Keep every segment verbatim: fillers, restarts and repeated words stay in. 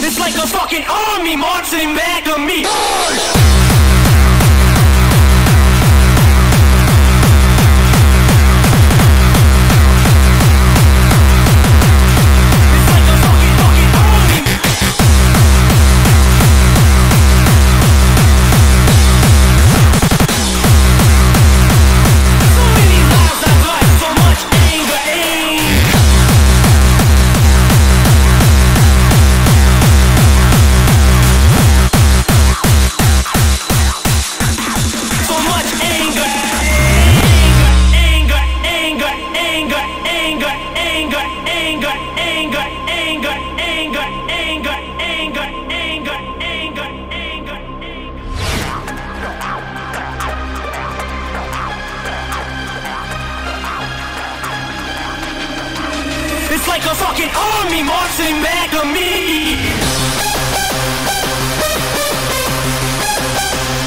It's like a fucking army marching back on me. March! It's like a fucking army marching back on me.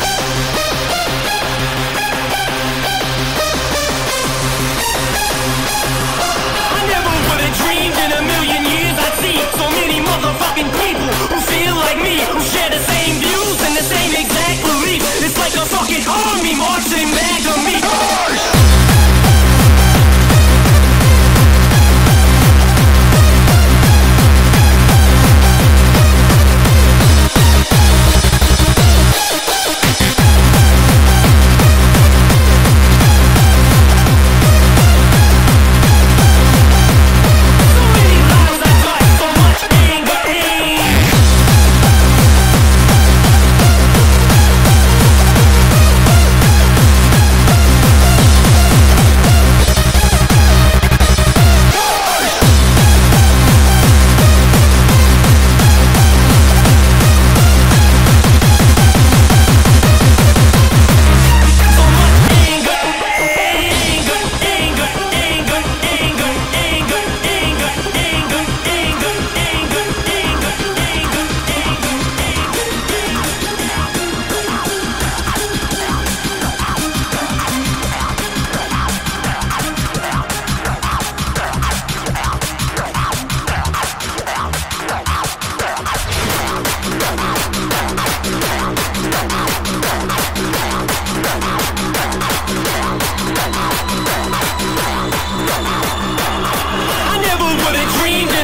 So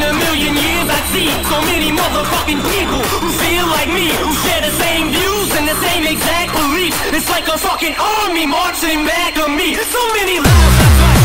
many motherfucking people who feel like me, who share the same views and the same exact beliefs. It's like a fucking army marching back on me. So many lives I've got.